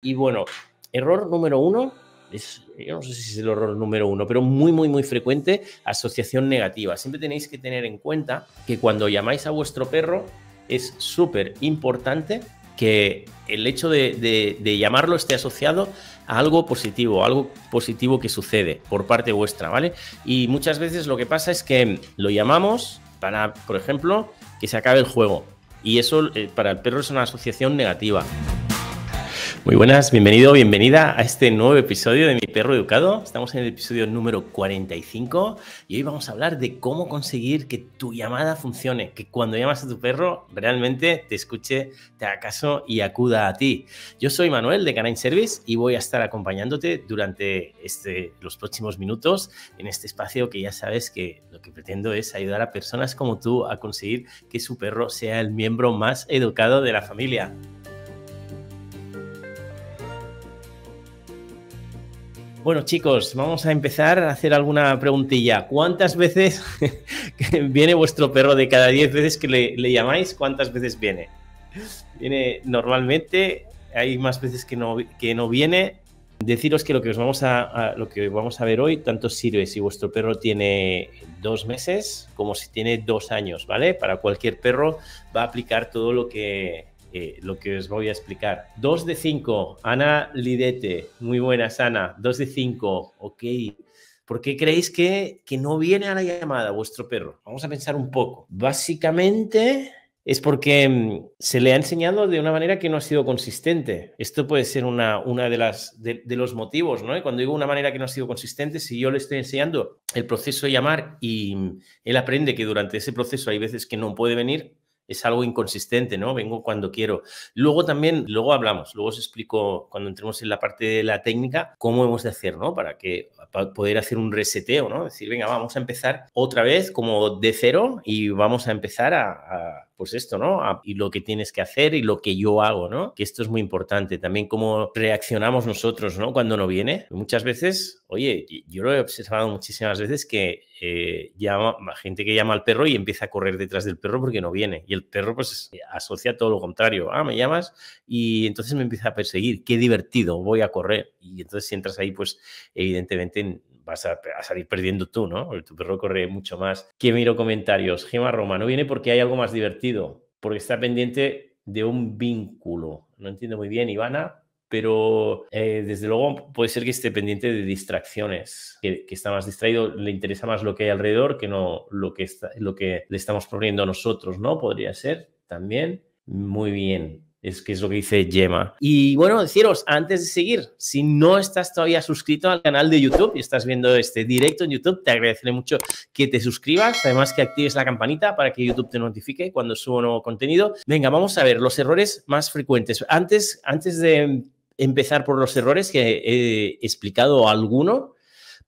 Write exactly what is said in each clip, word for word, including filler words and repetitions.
Y bueno, error número uno, es, yo no sé si es el error número uno, pero muy, muy, muy frecuente, asociación negativa. Siempre tenéis que tener en cuenta que cuando llamáis a vuestro perro es súper importante que el hecho de, de, de llamarlo esté asociado a algo positivo, a algo positivo que sucede por parte vuestra, ¿vale? Y muchas veces lo que pasa es que lo llamamos para, por ejemplo, que se acabe el juego. Y eso eh, para el perro es una asociación negativa. Muy buenas, bienvenido, bienvenida a este nuevo episodio de Mi Perro Educado. Estamos en el episodio número cuarenta y cinco y hoy vamos a hablar de cómo conseguir que tu llamada funcione, que cuando llamas a tu perro realmente te escuche, te haga caso y acuda a ti. Yo soy Manuel de Canine Service y voy a estar acompañándote durante este, los próximos minutos en este espacio que ya sabes que lo que pretendo es ayudar a personas como tú a conseguir que su perro sea el miembro más educado de la familia. Bueno, chicos, vamos a empezar a hacer alguna preguntilla. ¿Cuántas veces viene vuestro perro de cada diez veces que le, le llamáis? ¿Cuántas veces viene? Viene normalmente, hay más veces que no, que no viene. Deciros que lo que, os vamos a, a, lo que vamos a ver hoy tanto sirve si vuestro perro tiene dos meses como si tiene dos años, ¿vale? Para cualquier perro va a aplicar todo lo que... Eh, lo que os voy a explicar. Dos de cinco, Ana Lidete, muy buenas Ana, dos de cinco, ok. ¿Por qué creéis que, que no viene a la llamada vuestro perro? Vamos a pensar un poco. Básicamente es porque se le ha enseñado de una manera que no ha sido consistente. Esto puede ser una, una de, las, de, de los motivos, ¿no? Y cuando digo una manera que no ha sido consistente, si yo le estoy enseñando el proceso de llamar y él aprende que durante ese proceso hay veces que no puede venir, es algo inconsistente, ¿no? Vengo cuando quiero. Luego también, luego hablamos, luego os explico cuando entremos en la parte de la técnica cómo hemos de hacer, ¿no? Para que para poder hacer un reseteo, ¿no? Decir, venga, vamos a empezar otra vez como de cero y vamos a empezar a, a pues esto, ¿no? A, y lo que tienes que hacer y lo que yo hago, ¿no? Que esto es muy importante. También cómo reaccionamos nosotros, ¿no? Cuando no viene. Muchas veces, oye, yo lo he observado muchísimas veces que eh, llama, gente que llama al perro y empieza a correr detrás del perro porque no viene. Y el perro pues asocia todo lo contrario. Ah, me llamas y entonces me empieza a perseguir. Qué divertido, voy a correr. Y entonces si entras ahí, pues evidentemente vas a, a salir perdiendo tú, ¿no? Porque tu perro corre mucho más. Que miro comentarios. Gema Roma, no viene porque hay algo más divertido, porque está pendiente de un vínculo. No entiendo muy bien, Ivana, pero eh, desde luego puede ser que esté pendiente de distracciones, que, que está más distraído, le interesa más lo que hay alrededor que no lo que, está, lo que le estamos proponiendo nosotros, ¿no? Podría ser también. Muy bien, es que es lo que dice Gemma. Y bueno, deciros, antes de seguir, si no estás todavía suscrito al canal de YouTube y estás viendo este directo en YouTube, te agradeceré mucho que te suscribas, además que actives la campanita para que YouTube te notifique cuando subo nuevo contenido. Venga, vamos a ver los errores más frecuentes. Antes, antes de... empezar por los errores que he explicado alguno.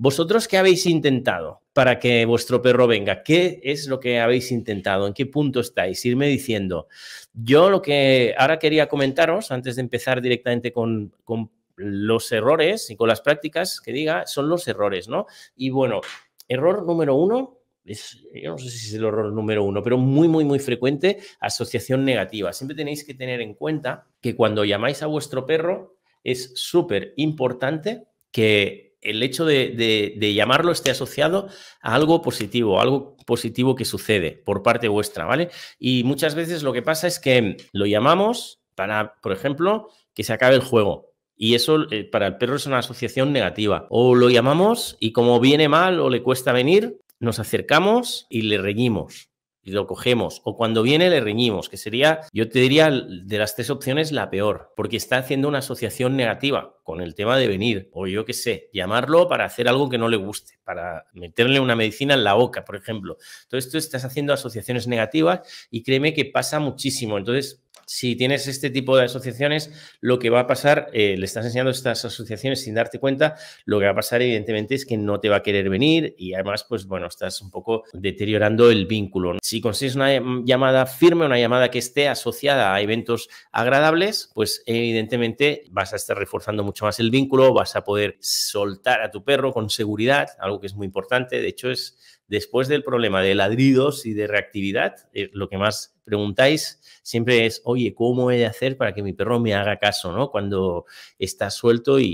¿Vosotros qué habéis intentado para que vuestro perro venga? ¿Qué es lo que habéis intentado? ¿En qué punto estáis? Irme diciendo. Yo lo que ahora quería comentaros, antes de empezar directamente con, con los errores y con las prácticas que diga, son los errores, ¿no? Y bueno, error número uno. Es, yo no sé si es el error número uno, pero muy, muy, muy frecuente, asociación negativa. Siempre tenéis que tener en cuenta que cuando llamáis a vuestro perro es súper importante que el hecho de, de, de llamarlo esté asociado a algo positivo, a algo positivo que sucede por parte vuestra, ¿vale? Y muchas veces lo que pasa es que lo llamamos para, por ejemplo, que se acabe el juego. Y eso eh, para el perro es una asociación negativa. O lo llamamos y como viene mal o le cuesta venir, nos acercamos y le reñimos y lo cogemos. O cuando viene le reñimos, que sería, yo te diría, de las tres opciones la peor, porque está haciendo una asociación negativa con el tema de venir. O yo qué sé, llamarlo para hacer algo que no le guste, para meterle una medicina en la boca, por ejemplo. Entonces tú estás haciendo asociaciones negativas y créeme que pasa muchísimo. Entonces, si tienes este tipo de asociaciones, lo que va a pasar, eh, le estás enseñando estas asociaciones sin darte cuenta, lo que va a pasar evidentemente es que no te va a querer venir y además, pues bueno, estás un poco deteriorando el vínculo, ¿no? Si consigues una llamada firme, una llamada que esté asociada a eventos agradables, pues evidentemente vas a estar reforzando mucho más el vínculo, vas a poder soltar a tu perro con seguridad, algo que es muy importante, de hecho es después del problema de ladridos y de reactividad, eh, lo que más preguntáis siempre es, oye, ¿cómo he de hacer para que mi perro me haga caso, ¿no? Cuando está suelto y,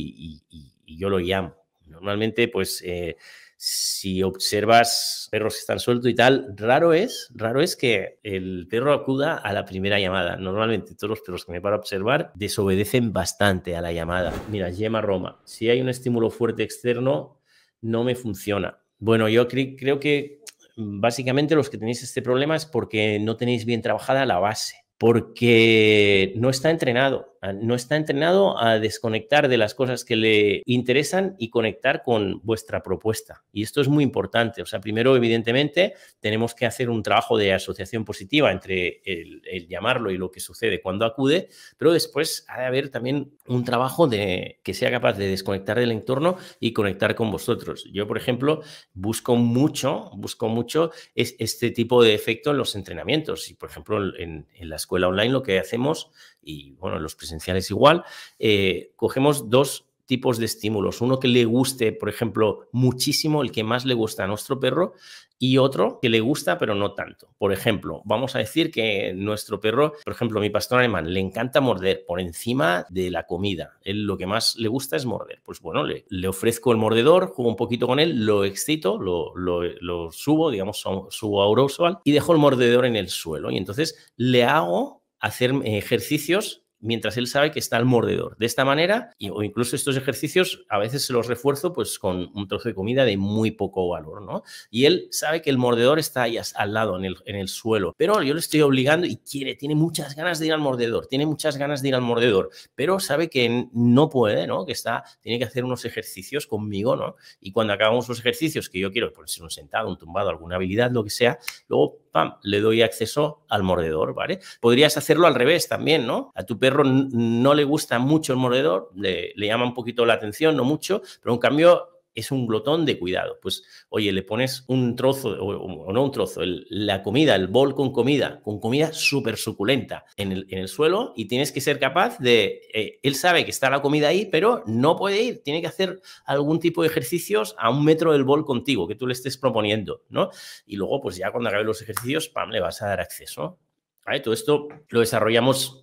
y, y yo lo llamo. Normalmente, pues, eh, si observas perros que están sueltos y tal, raro es, raro es que el perro acuda a la primera llamada. Normalmente todos los perros que me paro a observar desobedecen bastante a la llamada. Mira, Gemma Roma, si hay un estímulo fuerte externo, no me funciona. Bueno, yo cre- creo que básicamente los que tenéis este problema es porque no tenéis bien trabajada la base, porque no está entrenado, no está entrenado a desconectar de las cosas que le interesan y conectar con vuestra propuesta. Y esto es muy importante. O sea, primero, evidentemente, tenemos que hacer un trabajo de asociación positiva entre el, el llamarlo y lo que sucede cuando acude, pero después ha de haber también un trabajo de que sea capaz de desconectar del entorno y conectar con vosotros. Yo, por ejemplo, busco mucho, busco mucho es, este tipo de efecto en los entrenamientos. Y, por ejemplo, en, en la escuela online lo que hacemos, y bueno, los presenciales igual, eh, cogemos dos tipos de estímulos. Uno que le guste, por ejemplo, muchísimo, el que más le gusta a nuestro perro, y otro que le gusta, pero no tanto. Por ejemplo, vamos a decir que nuestro perro, por ejemplo, mi pastor alemán, le encanta morder por encima de la comida. Él lo que más le gusta es morder. Pues bueno, le, le ofrezco el mordedor, juego un poquito con él, lo excito, lo, lo, lo subo, digamos, subo a Urosval y dejo el mordedor en el suelo. Y entonces le hago hacer ejercicios mientras él sabe que está el mordedor. De esta manera, o incluso estos ejercicios, a veces se los refuerzo pues con un trozo de comida de muy poco valor, ¿no? Y él sabe que el mordedor está ahí al lado, en el, en el suelo. Pero yo le estoy obligando y quiere, tiene muchas ganas de ir al mordedor, tiene muchas ganas de ir al mordedor, pero sabe que no puede, ¿no? Que está, tiene que hacer unos ejercicios conmigo, ¿no? Y cuando acabamos los ejercicios, que yo quiero ponerse un sentado, un tumbado, alguna habilidad, lo que sea, luego, pam, le doy acceso al mordedor, ¿vale? Podrías hacerlo al revés también, ¿no? A tu perro no le gusta mucho el mordedor, le, le llama un poquito la atención, no mucho, pero en cambio es un glotón de cuidado. Pues, oye, le pones un trozo, o, o no un trozo, el, la comida, el bol con comida, con comida súper suculenta en el, en el suelo, y tienes que ser capaz de... Eh, él sabe que está la comida ahí, pero no puede ir. Tiene que hacer algún tipo de ejercicios a un metro del bol contigo, que tú le estés proponiendo, ¿no? Y luego, pues ya cuando acabe los ejercicios, pam, le vas a dar acceso. ¿Vale? Todo esto lo desarrollamos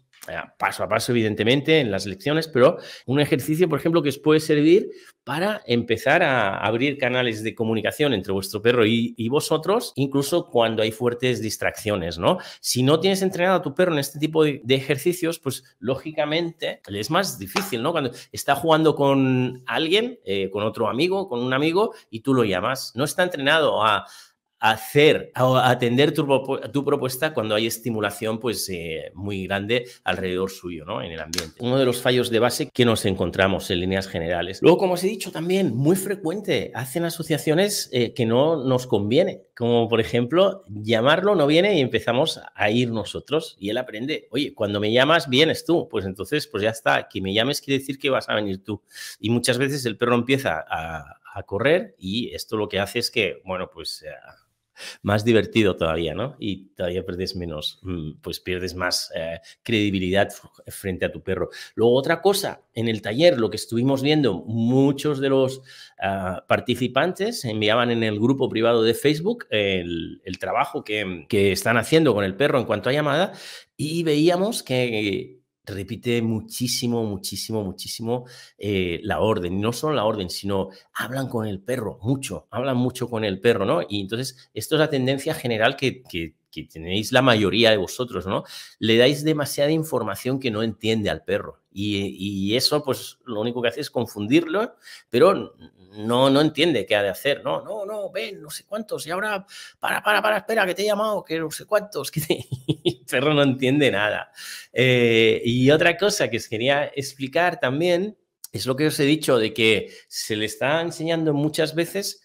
paso a paso, evidentemente, en las lecciones, pero un ejercicio, por ejemplo, que os puede servir para empezar a abrir canales de comunicación entre vuestro perro y, y vosotros, incluso cuando hay fuertes distracciones, ¿no? Si no tienes entrenado a tu perro en este tipo de, de ejercicios, pues, lógicamente, es más difícil, ¿no? Cuando está jugando con alguien, eh, con otro amigo, con un amigo, y tú lo llamas. No está entrenado a... hacer o atender tu, tu propuesta cuando hay estimulación pues eh, muy grande alrededor suyo, ¿no? En el ambiente. Uno de los fallos de base que nos encontramos en líneas generales. Luego, como os he dicho también, muy frecuente, hacen asociaciones eh, que no nos conviene. Como, por ejemplo, llamarlo no viene y empezamos a ir nosotros y él aprende. Oye, cuando me llamas, vienes tú. Pues entonces, pues ya está. Que me llames quiere decir que vas a venir tú. Y muchas veces el perro empieza a, a correr y esto lo que hace es que, bueno, pues... Eh, más divertido todavía, ¿no? Y todavía pierdes menos, pues pierdes más eh, credibilidad frente a tu perro. Luego, otra cosa, en el taller lo que estuvimos viendo, muchos de los uh, participantes enviaban en el grupo privado de Facebook el, el trabajo que, que están haciendo con el perro en cuanto a llamada, y veíamos que repite muchísimo, muchísimo, muchísimo eh, la orden. Y no solo la orden, sino hablan con el perro mucho, hablan mucho con el perro, ¿no? Y entonces, esto es la tendencia general que, que, que tenéis la mayoría de vosotros, ¿no? Le dais demasiada información que no entiende al perro. Y, y eso, pues, lo único que hace es confundirlo, pero no, no entiende qué ha de hacer. No, no, no, ven, no sé cuántos, y ahora, para, para, para, espera, que te he llamado, que no sé cuántos. Que te... El perro no entiende nada. Eh, y otra cosa que os quería explicar también es lo que os he dicho, de que se le está enseñando muchas veces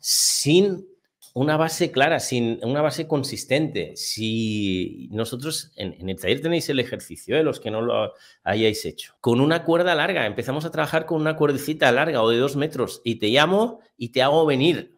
sin una base clara, sin una base consistente. Si nosotros en, en el taller tenéis el ejercicio, de ¿eh? los que no lo hayáis hecho, con una cuerda larga, empezamos a trabajar con una cuerdecita larga o de dos metros y te llamo y te hago venir.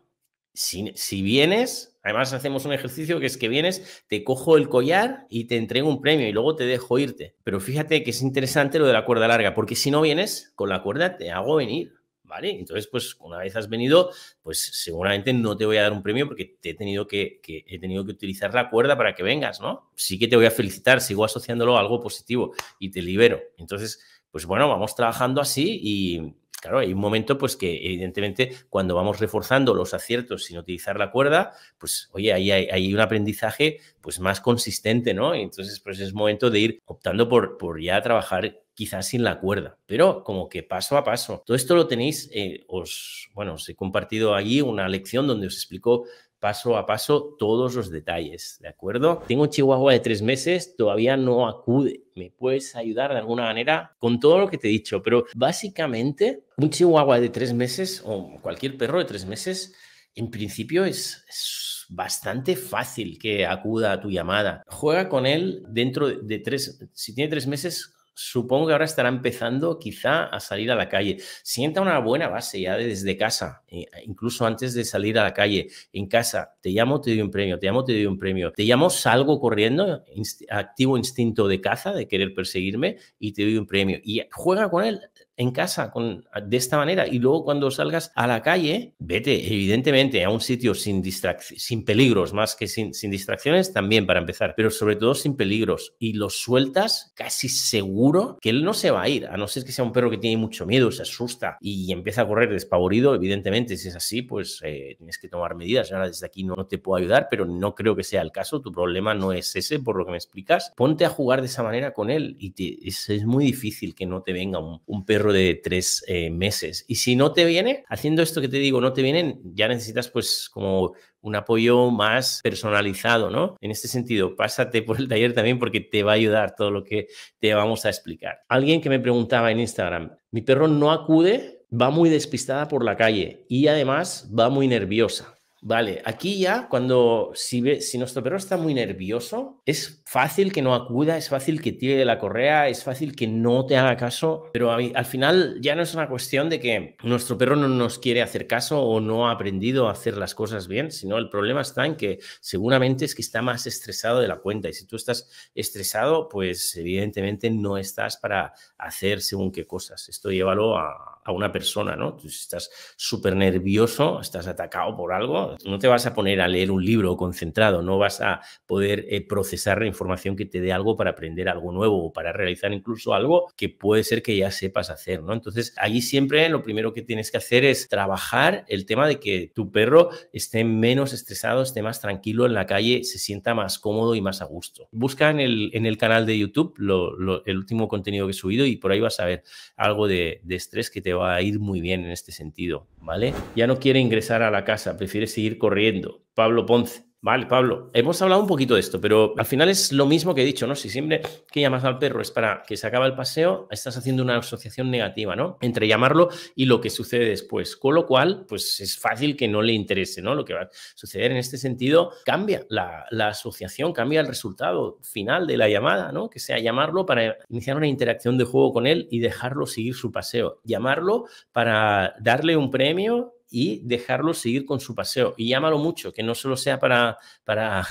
Si, si vienes, además hacemos un ejercicio que es que vienes, te cojo el collar y te entrego un premio y luego te dejo irte. Pero fíjate que es interesante lo de la cuerda larga, porque si no vienes, con la cuerda te hago venir. ¿vale? Entonces, pues una vez has venido, pues seguramente no te voy a dar un premio porque te he tenido que, que, he tenido que utilizar la cuerda para que vengas, ¿no? Sí que te voy a felicitar, sigo asociándolo a algo positivo y te libero. Entonces, pues bueno, vamos trabajando así y, claro, hay un momento pues que evidentemente cuando vamos reforzando los aciertos sin utilizar la cuerda, pues oye, ahí hay, hay un aprendizaje pues más consistente, ¿no? Y entonces, pues es momento de ir optando por, por ya trabajar quizás sin la cuerda, pero como que paso a paso. Todo esto lo tenéis, eh, os, bueno, os he compartido allí una lección donde os explico paso a paso todos los detalles, ¿de acuerdo? Tengo un chihuahua de tres meses, todavía no acude. ¿Me puedes ayudar de alguna manera con todo lo que te he dicho? Pero básicamente un chihuahua de tres meses o cualquier perro de tres meses, en principio es, es bastante fácil que acuda a tu llamada. Juega con él dentro de, de tres, si tiene tres meses, supongo que ahora estará empezando quizá a salir a la calle. Sienta una buena base ya desde casa, incluso antes de salir a la calle. En casa, te llamo, te doy un premio, te llamo, te doy un premio. Te llamo, salgo corriendo, inst- activo instinto de caza, de querer perseguirme, y te doy un premio. Y juega con él en casa con, de esta manera. Y luego cuando salgas a la calle, vete, evidentemente, a un sitio sin, sin peligros, más que sin, sin distracciones, también para empezar, pero sobre todo sin peligros. Y los sueltas casi seguro que él no se va a ir, a no ser que sea un perro que tiene mucho miedo, se asusta y empieza a correr despavorido. Evidentemente, si es así, pues eh, tienes que tomar medidas. Ahora desde aquí no, no te puedo ayudar, pero no creo que sea el caso. Tu problema no es ese, por lo que me explicas. Ponte a jugar de esa manera con él y te, es, es muy difícil que no te venga un, un perro de tres eh, meses. Y si no te viene, haciendo esto que te digo, no te vienen, ya necesitas pues como un apoyo más personalizado, ¿no? En este sentido, pásate por el taller también porque te va a ayudar todo lo que te vamos a explicar. Alguien que me preguntaba en Instagram, mi perro no acude, va muy despistada por la calle y además va muy nerviosa. Vale, aquí ya cuando, si, ve, si nuestro perro está muy nervioso, es fácil que no acuda, es fácil que tire de la correa, es fácil que no te haga caso, pero a, al final ya no es una cuestión de que nuestro perro no nos quiere hacer caso o no ha aprendido a hacer las cosas bien, sino el problema está en que seguramente es que está más estresado de la cuenta y si tú estás estresado, pues evidentemente no estás para hacer según qué cosas. Esto llévalo a, a una persona, ¿no? Tú estás súper nervioso, estás atacado por algo, no te vas a poner a leer un libro concentrado, no vas a poder eh, procesar la información que te dé algo para aprender algo nuevo o para realizar incluso algo que puede ser que ya sepas hacer, ¿no? Entonces, allí siempre lo primero que tienes que hacer es trabajar el tema de que tu perro esté menos estresado, esté más tranquilo en la calle, se sienta más cómodo y más a gusto. Busca en el, en el canal de YouTube lo, lo, el último contenido que he subido y por ahí vas a ver algo de, de estrés que te va a ir muy bien en este sentido, ¿vale? Ya no quiere ingresar a la casa, prefiere seguir corriendo. Pablo Ponce. Vale, Pablo, hemos hablado un poquito de esto, pero al final es lo mismo que he dicho, ¿no? Si siempre que llamas al perro es para que se acabe el paseo, estás haciendo una asociación negativa, ¿no? Entre llamarlo y lo que sucede después. Con lo cual, pues es fácil que no le interese, ¿no? Lo que va a suceder en este sentido cambia la, la asociación, cambia el resultado final de la llamada, ¿no? Que sea llamarlo para iniciar una interacción de juego con él y dejarlo seguir su paseo. Llamarlo para darle un premio y dejarlo seguir con su paseo. Y llámalo mucho, que no solo sea para, para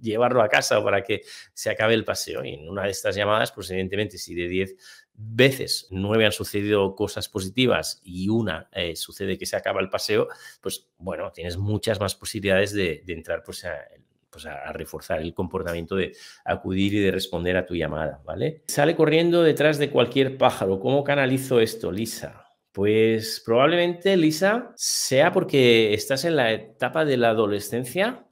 llevarlo a casa o para que se acabe el paseo. Y en una de estas llamadas, pues evidentemente, si de diez veces nueve han sucedido cosas positivas y una eh, sucede que se acaba el paseo, pues bueno, tienes muchas más posibilidades de, de entrar pues, a, pues, a reforzar el comportamiento de acudir y de responder a tu llamada, ¿vale? Sale corriendo detrás de cualquier pájaro. ¿Cómo canalizo esto, Lisa? Pues probablemente, Lisa, sea porque estás en la etapa de la adolescencia.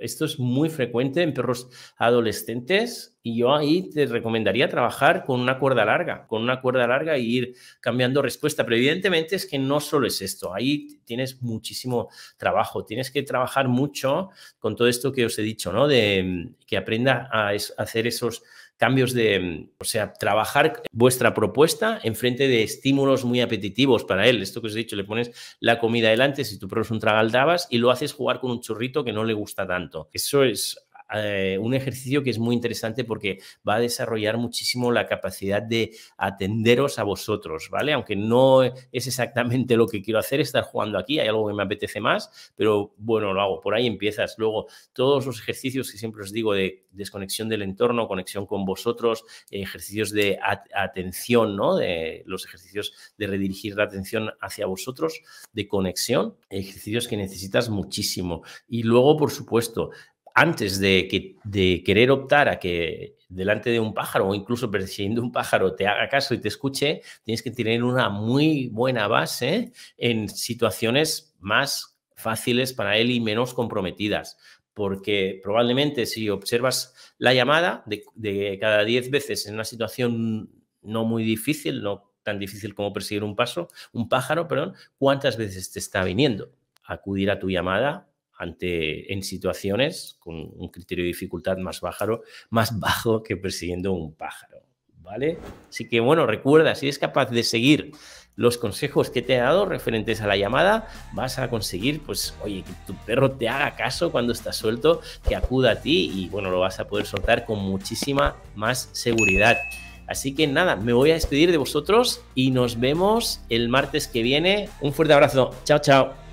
Esto es muy frecuente en perros adolescentes y yo ahí te recomendaría trabajar con una cuerda larga, con una cuerda larga e ir cambiando respuesta. Pero evidentemente es que no solo es esto, ahí tienes muchísimo trabajo. Tienes que trabajar mucho con todo esto que os he dicho, ¿no? De que aprenda a hacer esos cambios de, o sea, trabajar vuestra propuesta enfrente de estímulos muy apetitivos para él. Esto que os he dicho, le pones la comida delante, si tu perro es un tragaldabas, y lo haces jugar con un churrito que no le gusta tanto. Eso es eh, un ejercicio que es muy interesante porque va a desarrollar muchísimo la capacidad de atenderos a vosotros, ¿vale? Aunque no es exactamente lo que quiero hacer, estar jugando aquí, hay algo que me apetece más, pero bueno, lo hago, por ahí empiezas. Luego, todos los ejercicios que siempre os digo de desconexión del entorno, conexión con vosotros, ejercicios de at atención, ¿no? De los ejercicios de redirigir la atención hacia vosotros, de conexión, ejercicios que necesitas muchísimo. Y luego, por supuesto, antes de, que, de querer optar a que delante de un pájaro o incluso persiguiendo un pájaro te haga caso y te escuche, tienes que tener una muy buena base en situaciones más fáciles para él y menos comprometidas. Porque probablemente si observas la llamada de, de cada diez veces en una situación no muy difícil, no tan difícil como perseguir un, paso, un pájaro, perdón, ¿cuántas veces te está viniendo acudir a tu llamada ante, en situaciones con un criterio de dificultad más, bajaro, más bajo que persiguiendo un pájaro? ¿Vale? Así que, bueno, recuerda, si eres capaz de seguir los consejos que te he dado referentes a la llamada, vas a conseguir, pues, oye, que tu perro te haga caso cuando está suelto, que acuda a ti y, bueno, lo vas a poder soltar con muchísima más seguridad. Así que, nada, me voy a despedir de vosotros y nos vemos el martes que viene. Un fuerte abrazo. Chao, chao.